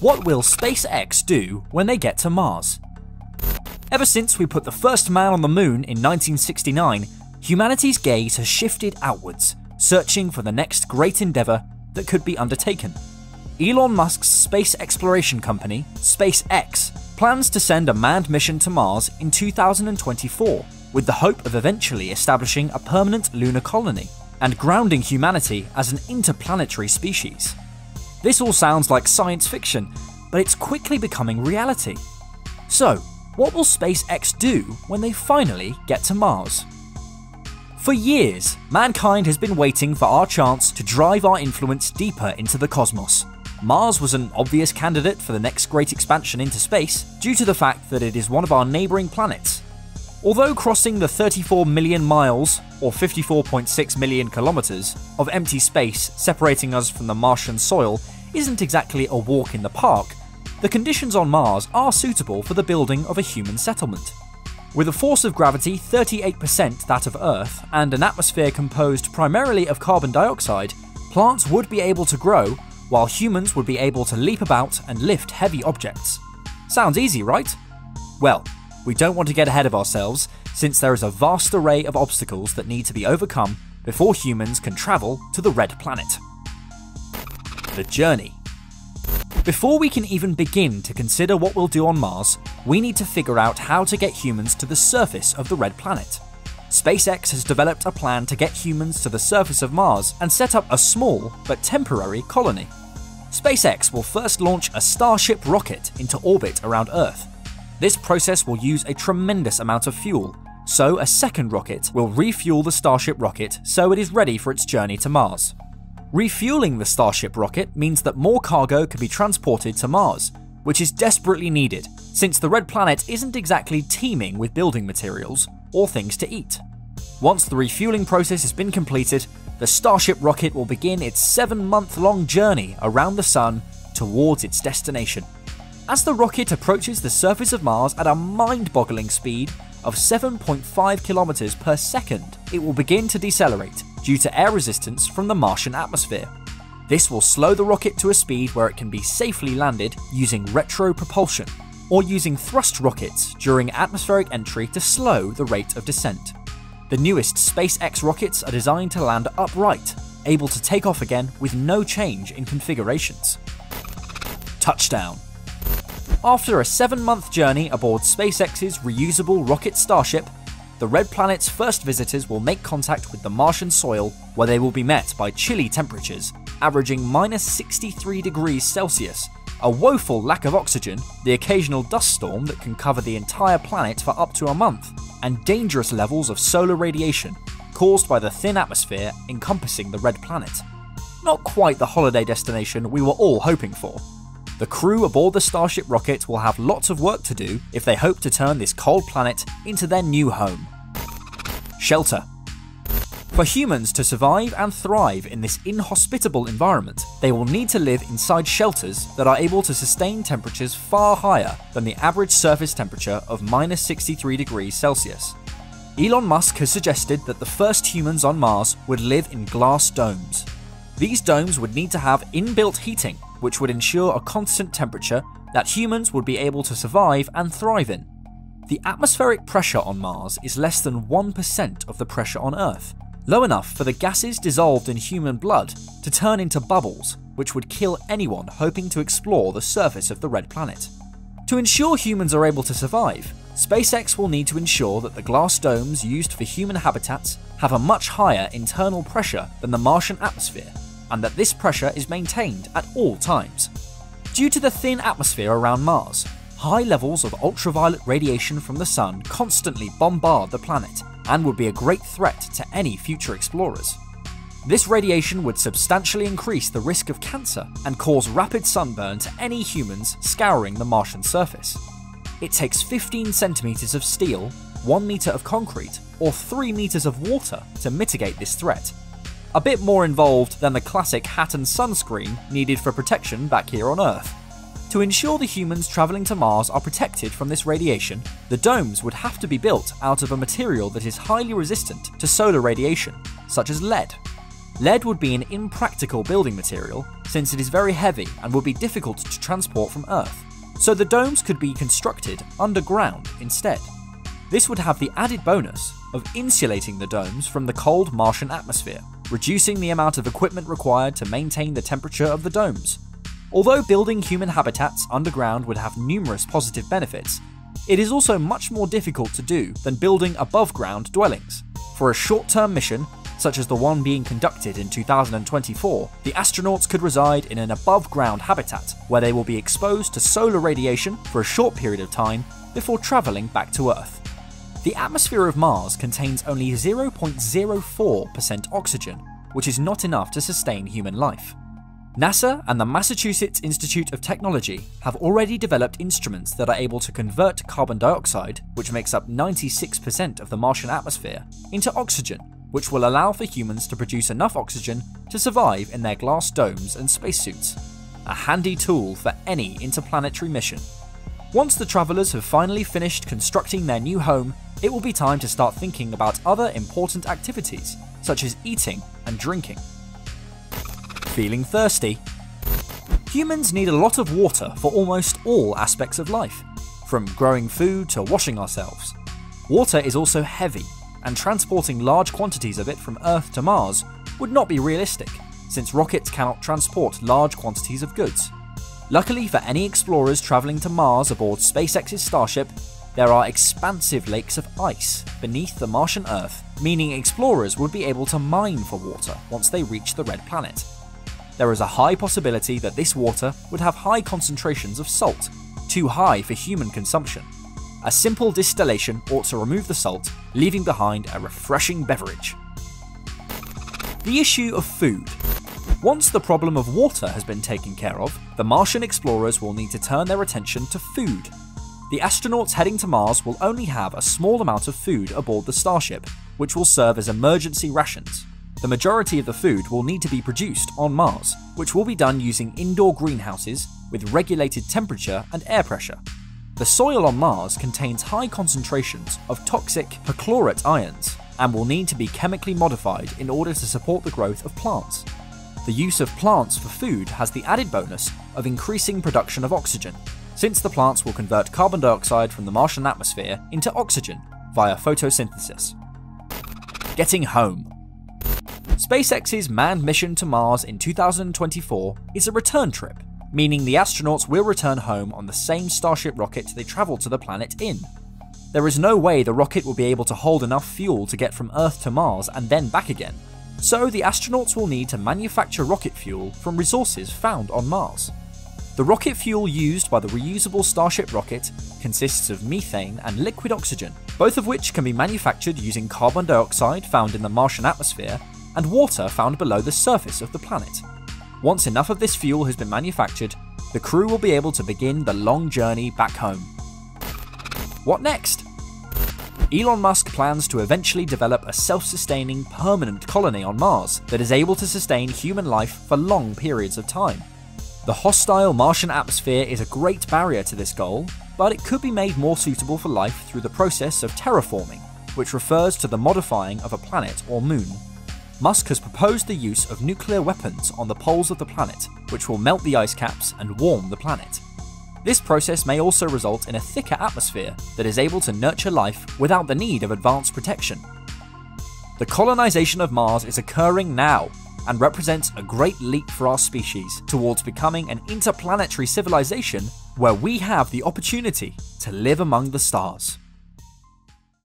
What will SpaceX do when they get to Mars? Ever since we put the first man on the moon in 1969, humanity's gaze has shifted outwards, searching for the next great endeavour that could be undertaken. Elon Musk's space exploration company, SpaceX, plans to send a manned mission to Mars in 2024, with the hope of eventually establishing a permanent lunar colony and grounding humanity as an interplanetary species. This all sounds like science fiction, but it's quickly becoming reality. So, what will SpaceX do when they finally get to Mars? For years, mankind has been waiting for our chance to drive our influence deeper into the cosmos. Mars was an obvious candidate for the next great expansion into space due to the fact that it is one of our neighbouring planets. Although crossing the 34 million miles, or 54.6 million kilometres, of empty space separating us from the Martian soil isn't exactly a walk in the park, the conditions on Mars are suitable for the building of a human settlement. With a force of gravity 38% that of Earth and an atmosphere composed primarily of carbon dioxide, plants would be able to grow, while humans would be able to leap about and lift heavy objects. Sounds easy, right? Well, we don't want to get ahead of ourselves, since there is a vast array of obstacles that need to be overcome before humans can travel to the Red Planet. The journey. Before we can even begin to consider what we'll do on Mars, we need to figure out how to get humans to the surface of the Red Planet. SpaceX has developed a plan to get humans to the surface of Mars and set up a small but temporary colony. SpaceX will first launch a Starship rocket into orbit around Earth. This process will use a tremendous amount of fuel, so a second rocket will refuel the Starship rocket so it is ready for its journey to Mars. Refueling the Starship rocket means that more cargo can be transported to Mars, which is desperately needed since the Red Planet isn't exactly teeming with building materials or things to eat. Once the refueling process has been completed, the Starship rocket will begin its 7-month-long journey around the Sun towards its destination. As the rocket approaches the surface of Mars at a mind-boggling speed of 7.5 kilometers per second, it will begin to decelerate due to air resistance from the Martian atmosphere. This will slow the rocket to a speed where it can be safely landed using retro propulsion, or using thrust rockets during atmospheric entry to slow the rate of descent. The newest SpaceX rockets are designed to land upright, able to take off again with no change in configurations. Touchdown. After a 7-month journey aboard SpaceX's reusable rocket Starship, the Red Planet's first visitors will make contact with the Martian soil, where they will be met by chilly temperatures, averaging -63°C, a woeful lack of oxygen, the occasional dust storm that can cover the entire planet for up to a month, and dangerous levels of solar radiation caused by the thin atmosphere encompassing the Red Planet. Not quite the holiday destination we were all hoping for. The crew aboard the Starship rocket will have lots of work to do if they hope to turn this cold planet into their new home. Shelter. For humans to survive and thrive in this inhospitable environment, they will need to live inside shelters that are able to sustain temperatures far higher than the average surface temperature of -63°C. Elon Musk has suggested that the first humans on Mars would live in glass domes. These domes would need to have inbuilt heating, which would ensure a constant temperature that humans would be able to survive and thrive in. The atmospheric pressure on Mars is less than 1% of the pressure on Earth, low enough for the gases dissolved in human blood to turn into bubbles, which would kill anyone hoping to explore the surface of the Red Planet. To ensure humans are able to survive, SpaceX will need to ensure that the glass domes used for human habitats have a much higher internal pressure than the Martian atmosphere, and that this pressure is maintained at all times. Due to the thin atmosphere around Mars, high levels of ultraviolet radiation from the Sun constantly bombard the planet and would be a great threat to any future explorers. This radiation would substantially increase the risk of cancer and cause rapid sunburn to any humans scouring the Martian surface. It takes 15 centimeters of steel, 1 meter of concrete, or 3 meters of water to mitigate this threat. A bit more involved than the classic hat and sunscreen needed for protection back here on Earth. To ensure the humans travelling to Mars are protected from this radiation, the domes would have to be built out of a material that is highly resistant to solar radiation, such as lead. Lead would be an impractical building material, since it is very heavy and would be difficult to transport from Earth, so the domes could be constructed underground instead. This would have the added bonus of insulating the domes from the cold Martian atmosphere, reducing the amount of equipment required to maintain the temperature of the domes. Although building human habitats underground would have numerous positive benefits, it is also much more difficult to do than building above-ground dwellings. For a short-term mission, such as the one being conducted in 2024, the astronauts could reside in an above-ground habitat where they will be exposed to solar radiation for a short period of time before travelling back to Earth. The atmosphere of Mars contains only 0.04% oxygen, which is not enough to sustain human life. NASA and the Massachusetts Institute of Technology have already developed instruments that are able to convert carbon dioxide, which makes up 96% of the Martian atmosphere, into oxygen, which will allow for humans to produce enough oxygen to survive in their glass domes and spacesuits. A handy tool for any interplanetary mission. Once the travelers have finally finished constructing their new home, it will be time to start thinking about other important activities, such as eating and drinking. Feeling thirsty? Humans need a lot of water for almost all aspects of life, from growing food to washing ourselves. Water is also heavy, and transporting large quantities of it from Earth to Mars would not be realistic, since rockets cannot transport large quantities of goods. Luckily for any explorers travelling to Mars aboard SpaceX's Starship, there are expansive lakes of ice beneath the Martian Earth, meaning explorers would be able to mine for water once they reach the red planet. There is a high possibility that this water would have high concentrations of salt, too high for human consumption. A simple distillation ought to remove the salt, leaving behind a refreshing beverage. The issue of food. Once the problem of water has been taken care of, the Martian explorers will need to turn their attention to food. The astronauts heading to Mars will only have a small amount of food aboard the Starship, which will serve as emergency rations. The majority of the food will need to be produced on Mars, which will be done using indoor greenhouses with regulated temperature and air pressure. The soil on Mars contains high concentrations of toxic perchlorate ions and will need to be chemically modified in order to support the growth of plants. The use of plants for food has the added bonus of increasing production of oxygen, since the plants will convert carbon dioxide from the Martian atmosphere into oxygen via photosynthesis. Getting home. SpaceX's manned mission to Mars in 2024 is a return trip, meaning the astronauts will return home on the same Starship rocket they travelled to the planet in. There is no way the rocket will be able to hold enough fuel to get from Earth to Mars and then back again. So the astronauts will need to manufacture rocket fuel from resources found on Mars. The rocket fuel used by the reusable Starship rocket consists of methane and liquid oxygen, both of which can be manufactured using carbon dioxide found in the Martian atmosphere and water found below the surface of the planet. Once enough of this fuel has been manufactured, the crew will be able to begin the long journey back home. What next? Elon Musk plans to eventually develop a self-sustaining, permanent colony on Mars that is able to sustain human life for long periods of time. The hostile Martian atmosphere is a great barrier to this goal, but it could be made more suitable for life through the process of terraforming, which refers to the modifying of a planet or moon. Musk has proposed the use of nuclear weapons on the poles of the planet, which will melt the ice caps and warm the planet. This process may also result in a thicker atmosphere that is able to nurture life without the need of advanced protection. The colonization of Mars is occurring now and represents a great leap for our species towards becoming an interplanetary civilization where we have the opportunity to live among the stars.